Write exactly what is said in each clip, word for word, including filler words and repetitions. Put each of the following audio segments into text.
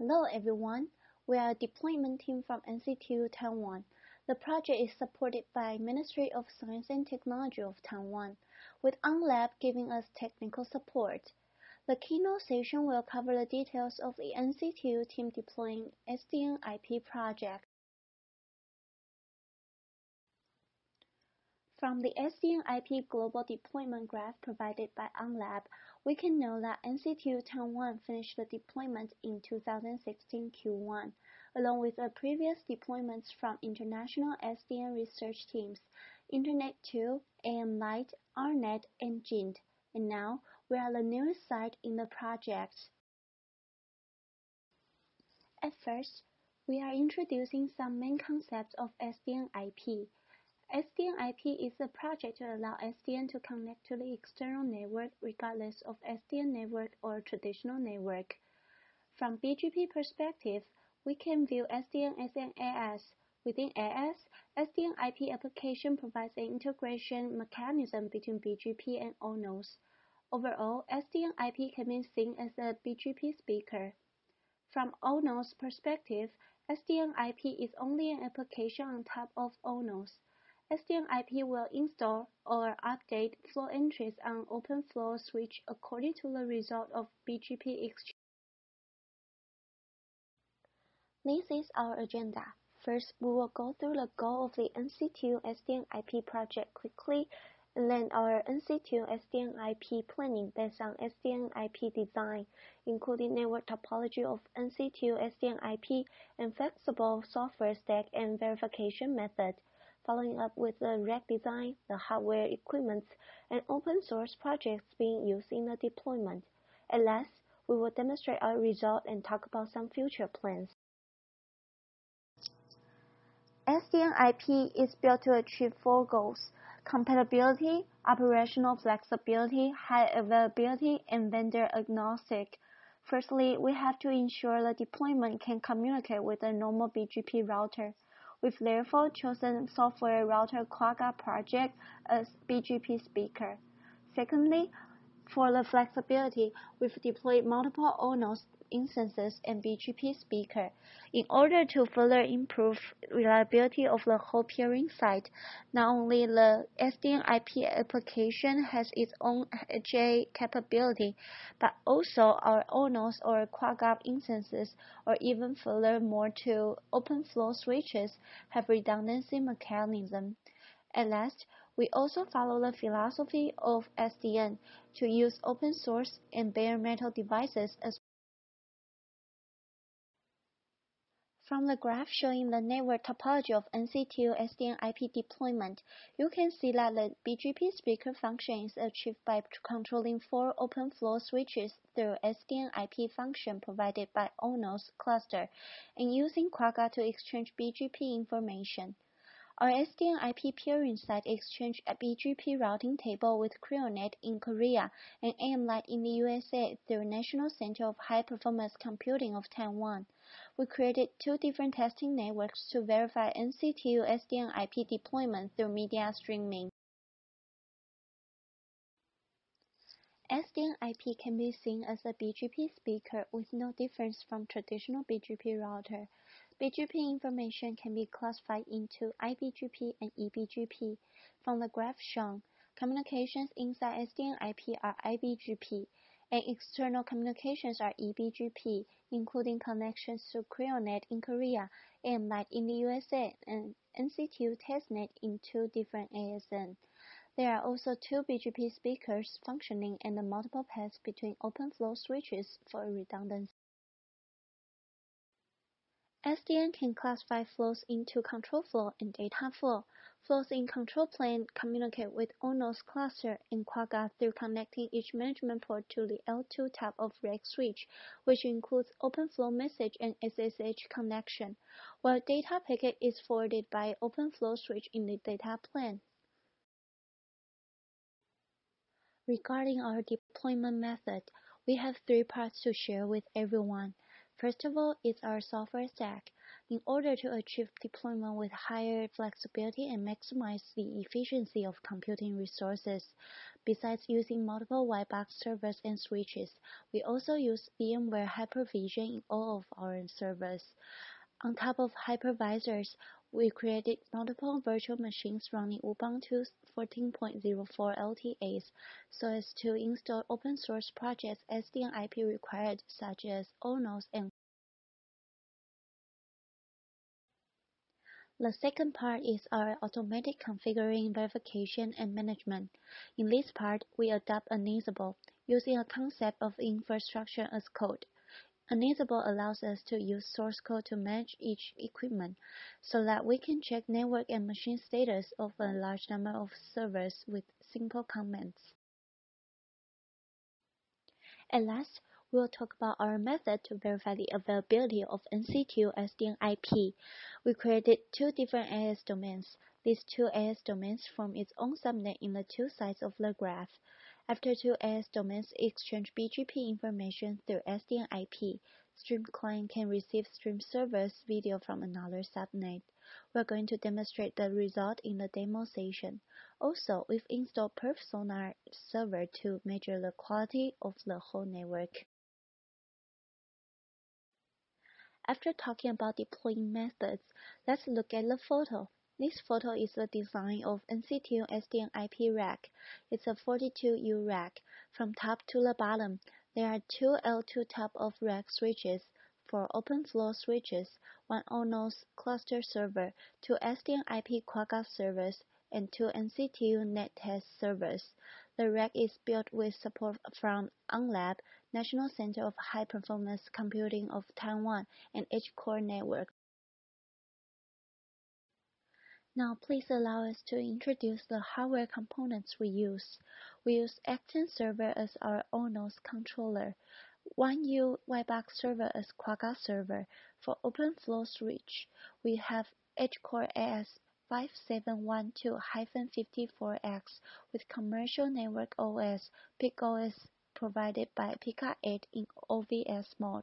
Hello everyone, we are a deployment team from N C T U Taiwan. The project is supported by Ministry of Science and Technology of Taiwan, with ON.Lab giving us technical support. The keynote session will cover the details of the N C T U team deploying S D N I P project. From the S D N I P global deployment graph provided by ON.Lab, we can know that N C T U Taiwan finished the deployment in two thousand sixteen Q one, along with the previous deployments from international S D N research teams, Internet two, AmLight, Arnet, and Jint, and now we are the newest site in the project. At first, we are introducing some main concepts of S D N I P. S D N I P is a project to allow S D N to connect to the external network regardless of S D N network or traditional network. From B G P perspective, we can view S D N as an A S. Within A S, S D N I P application provides an integration mechanism between B G P and ONOS. Overall, S D N I P can be seen as a B G P speaker. From ONOS perspective, S D N I P is only an application on top of ONOS. S D N I P will install or update flow entries on OpenFlow switch according to the result of B G P exchange. This is our agenda. First, we will go through the goal of the N C T U S D N I P project quickly, and then our N C T U S D N I P planning based on S D N I P design, including network topology of N C T U S D N I P and flexible software stack and verification method. Following up with the rack design, the hardware equipments, and open source projects being used in the deployment. At last, we will demonstrate our result and talk about some future plans. S D N I P is built to achieve four goals: compatibility, operational flexibility, high availability, and vendor agnostic. Firstly, we have to ensure the deployment can communicate with a normal B G P router. We've therefore chosen software router Quagga project as B G P speaker. Secondly, for the flexibility, we've deployed multiple ONOS instances and B G P speaker. In order to further improve reliability of the whole peering site, not only the S D N I P application has its own J capability, but also our ONOS or Quagga instances, or even further more to OpenFlow switches, have redundancy mechanism. At last, we also follow the philosophy of S D N to use open source and bare metal devices as well. From the graph showing the network topology of N C T U S D N I P deployment, you can see that the B G P speaker function is achieved by controlling four OpenFlow switches through S D N I P function provided by ONOS cluster and using Quagga to exchange B G P information. Our S D N I P peering site exchanged a B G P routing table with KREONET in Korea and AmLight in the U S A through National Center of High Performance Computing of Taiwan. We created two different testing networks to verify N C T U S D N I P deployment through media streaming. S D N I P can be seen as a B G P speaker with no difference from traditional B G P router. B G P information can be classified into I B G P and E B G P. From the graph shown, communications inside S D N I P are I B G P, and external communications are E B G P, including connections to KREONET in Korea, AmLight in the U S A, and N C T U testnet in two different A S N. There are also two B G P speakers functioning and the multiple paths between OpenFlow switches for redundancy. S D N can classify flows into control flow and data flow. Flows in control plane communicate with ONOS cluster and Quagga through connecting each management port to the L two type of rack switch, which includes OpenFlow message and S S H connection, while data packet is forwarded by OpenFlow switch in the data plane. Regarding our deployment method, we have three parts to share with everyone. First of all, it's our software stack. in order to achieve deployment with higher flexibility and maximize the efficiency of computing resources. Besides using multiple white box servers and switches, we also use VMware Hypervision in all of our servers. On top of hypervisors, we created multiple virtual machines running Ubuntu fourteen point oh four L T As so as to install open source projects S D N I P required, such as ONOS and. The second part is our automatic configuring, verification, and management. In this part, we adopt Unisable, using a concept of infrastructure as code. Unisable allows us to use source code to manage each equipment, so that we can check network and machine status of a large number of servers with simple commands. At last, we'll talk about our method to verify the availability of N C T U S D N I P. We created two different A S domains. These two A S domains form its own subnet in the two sides of the graph. After two A S domains exchange B G P information through S D N I P, StreamClient can receive stream server's video from another subnet. We're going to demonstrate the result in the demo session. Also, we've installed PerfSonarServer to measure the quality of the whole network. After talking about deploying methods, let's look at the photo. This photo is the design of N C T U S D N I P rack. It's a forty-two U rack. From top to the bottom, there are two L two top of rack switches, four OpenFlow switches, one ONOS cluster server, two S D N I P Quagga servers, and two N C T U net test servers. The rack is built with support from ON.Lab, National Center of High Performance Computing of Taiwan, and EdgeCore network. Now, please allow us to introduce the hardware components we use. We use Acton server as our ONOS controller, one U Ybox server as Quagga server. For OpenFlow switch, we have EdgeCore A S five seven one two dash fifty-four X with commercial network O S, PicOS provided by Pica eight in O V S mode.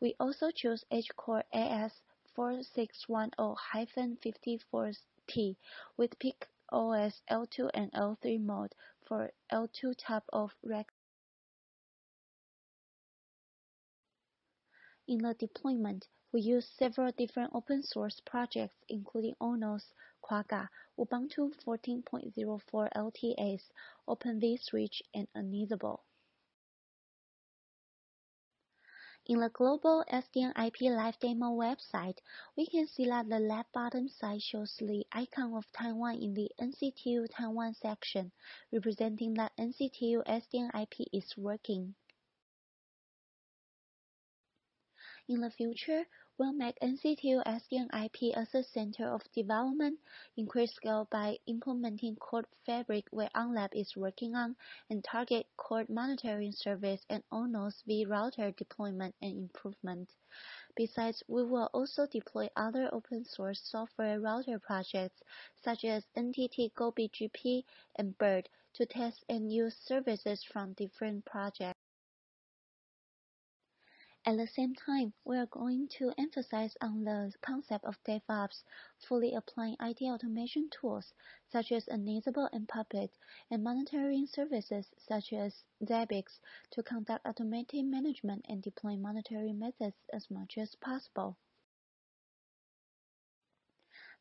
We also choose EdgeCore A S four six one zero dash fifty-four T with PicOS L two and L three mode for L two top of rack. In the deployment, we use several different open source projects including ONOS, Quagga, Ubuntu fourteen point oh four L T As, Open vSwitch, and Unisable. In the global S D N I P live demo website, we can see that the left bottom side shows the icon of Taiwan in the N C T U Taiwan section, representing that N C T U S D N I P is working. In the future, we'll make N C T U S D N I P as a center of development, increase scale by implementing Code Fabric where ON.Lab is working on, and target Code Monitoring Service and ONOS vRouter deployment and improvement. Besides, we will also deploy other open source software router projects, such as N T T GoBGP and Bird, to test and use services from different projects. At the same time, we are going to emphasize on the concept of DevOps, fully applying I T automation tools such as Unisable and Puppet, and monitoring services such as Ybox to conduct automated management and deploy monitoring methods as much as possible.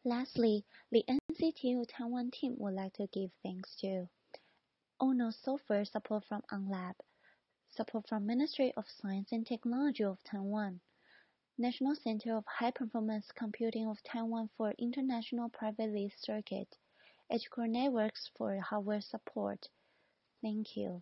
Lastly, the N C T U Taiwan team would like to give thanks to ONOS software support from ON.Lab, support from Ministry of Science and Technology of Taiwan, National Center of High Performance Computing of Taiwan for International Private Lease Circuit, EdgeCore Networks for hardware support. Thank you.